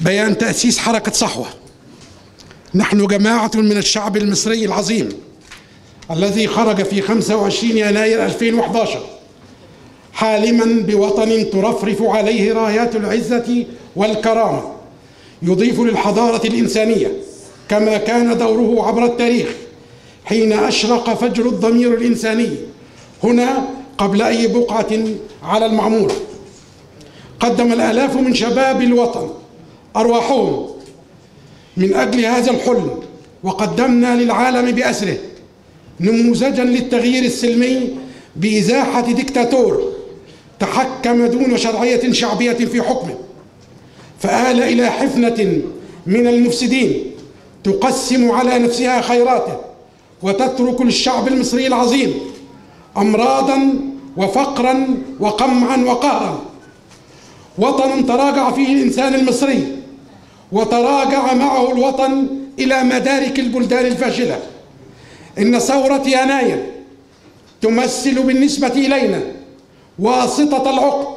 بيان تأسيس حركة صحوة. نحن جماعة من الشعب المصري العظيم الذي خرج في 25 يناير 2011 حالما بوطن ترفرف عليه رايات العزة والكرامة، يضيف للحضارة الإنسانية كما كان دوره عبر التاريخ حين أشرق فجر الضمير الإنساني هنا قبل أي بقعة على المعمورة. قدم الآلاف من شباب الوطن أرواحهم من أجل هذا الحلم، وقدمنا للعالم بأسره نموذجا للتغيير السلمي بإزاحة ديكتاتور تحكم دون شرعية شعبية في حكمه، فآل إلى حفنة من المفسدين تقسم على نفسها خيراته وتترك للشعب المصري العظيم أمراضا وفقرا وقمعا وقهرا. وطن تراجع فيه الإنسان المصري، وتراجع معه الوطن إلى مدارك البلدان الفاشلة. إن ثورة يناير تمثل بالنسبة إلينا واسطة العقد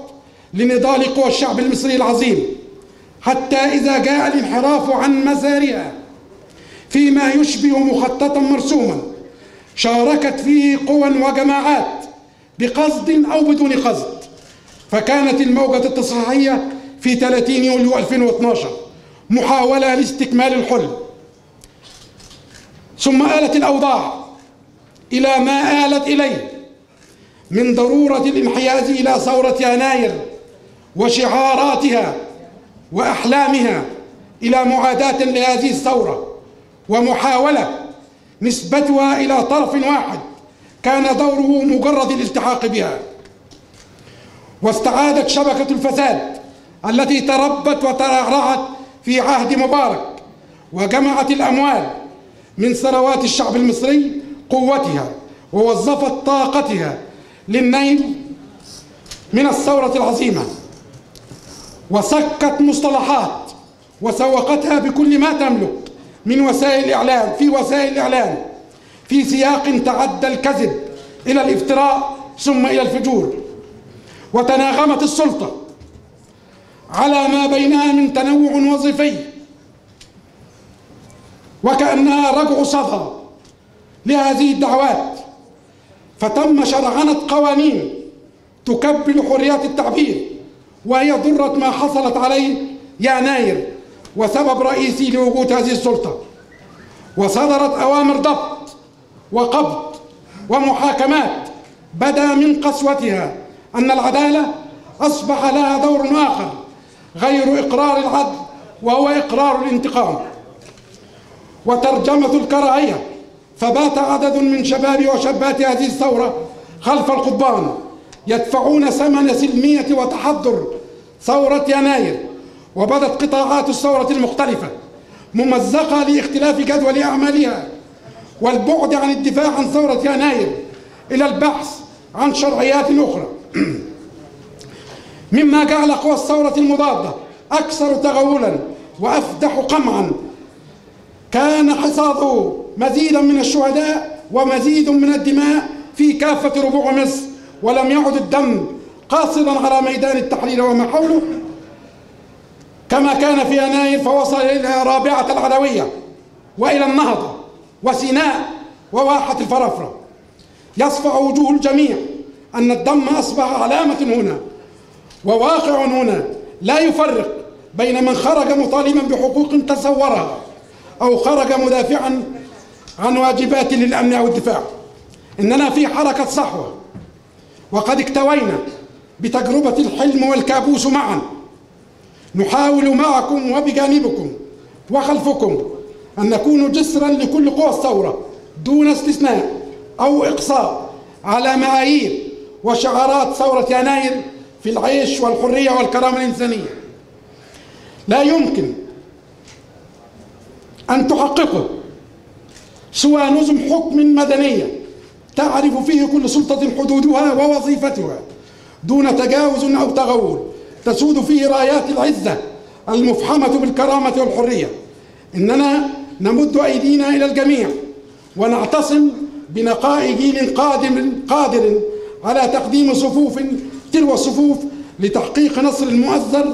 لنضال قوى الشعب المصري العظيم، حتى إذا جاء الانحراف عن مسارها فيما يشبه مخططا مرسوما شاركت فيه قوى وجماعات بقصد أو بدون قصد. فكانت الموجة التصحيحية في 30 يوليو 2012 محاولة لاستكمال الحلم، ثم آلت الأوضاع إلى ما آلت إليه من ضرورة الانحياز إلى ثورة يناير وشعاراتها وأحلامها إلى معاداة لهذه الثورة ومحاولة نسبتها إلى طرف واحد كان دوره مجرد الالتحاق بها. واستعادت شبكة الفساد التي تربت وترعرعت في عهد مبارك، وجمعت الأموال من ثروات الشعب المصري قوتها ووظفت طاقتها للنيل من الثورة العظيمة، وسكت مصطلحات وسوقتها بكل ما تملك من وسائل إعلام في سياق تعدى الكذب إلى الافتراء ثم إلى الفجور. وتناغمت السلطة على ما بينها من تنوع وظيفي، وكأنها رجع صدى لهذه الدعوات، فتم شرعنة قوانين تكبل حريات التعبير، وهي ضرت ما حصلت عليه يناير وسبب رئيسي لوجود هذه السلطة. وصدرت أوامر ضبط وقبض ومحاكمات بدا من قسوتها أن العدالة أصبح لها دور آخر غير إقرار العدل، وهو إقرار الانتقام. وترجمة الكراهية، فبات عدد من شباب وشابات هذه الثورة خلف القضبان يدفعون ثمن سلمية وتحضر ثورة يناير. وبدت قطاعات الثورة المختلفة ممزقة لاختلاف جدول أعمالها والبعد عن الدفاع عن ثورة يناير إلى البحث عن شرعيات أخرى، مما جعل قوى الثورة المضادة أكثر تغولا وأفدح قمعا، كان حصاده مزيدا من الشهداء ومزيد من الدماء في كافة ربوع مصر، ولم يعد الدم قاصدا على ميدان التحرير وما حوله كما كان في يناير، فوصل إلى رابعة العدوية وإلى النهضة وسيناء وواحة الفرافرة. يصفع وجوه الجميع أن الدم أصبح علامة هنا وواقع هنا لا يفرق بين من خرج مطالبا بحقوق تصورها أو خرج مدافعا عن واجبات للأمن أو الدفاع. إننا في حركة صحوة، وقد اكتوينا بتجربة الحلم والكابوس معا. نحاول معكم وبجانبكم وخلفكم أن نكون جسرا لكل قوى الثورة دون استثناء أو إقصاء على معايير وشعارات ثورة يناير في العيش والحرية والكرامة الإنسانية. لا يمكن أن تحققه سوى نظم حكم مدنية تعرف فيه كل سلطة حدودها ووظيفتها دون تجاوز أو تغول، تسود فيه رايات العزة المفحمة بالكرامة والحرية. إننا نمد أيدينا إلى الجميع ونعتصم بنقاء جيل قادر على تقديم صفوف تلو الصفوف لتحقيق نصر مؤزر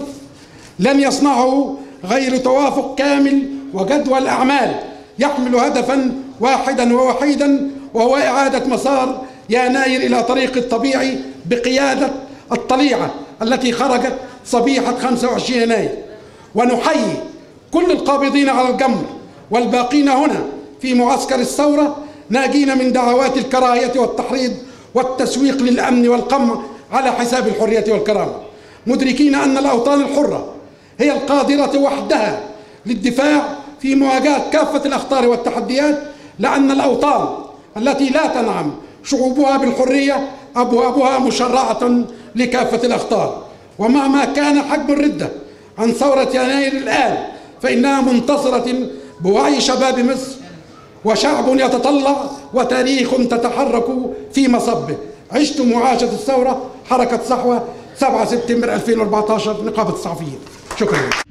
لن يصنعه غير توافق كامل وجدوى الأعمال يحمل هدفا واحدا ووحيدا، وهو إعادة مسار يناير إلى طريق الطبيعي بقيادة الطليعة التي خرجت صبيحة 25 يناير. ونحيي كل القابضين على الجمر والباقين هنا في معسكر الثورة ناجين من دعوات الكراهية والتحريض والتسويق للأمن والقمع على حساب الحرية والكرامة، مدركين أن الأوطان الحرة هي القادرة وحدها للدفاع في مواجهة كافة الأخطار والتحديات، لأن الأوطان التي لا تنعم شعوبها بالحرية أبوابها مشرعة لكافة الأخطار. ومهما كان حجم الردة عن ثورة يناير الآن فإنها منتصرة بوعي شباب مصر وشعب يتطلع وتاريخ تتحرك في مصبه. عشت معاشة الثورة، حركة صحوة، 7 سبتمبر 2014، نقابة الصحفيين. شكرا.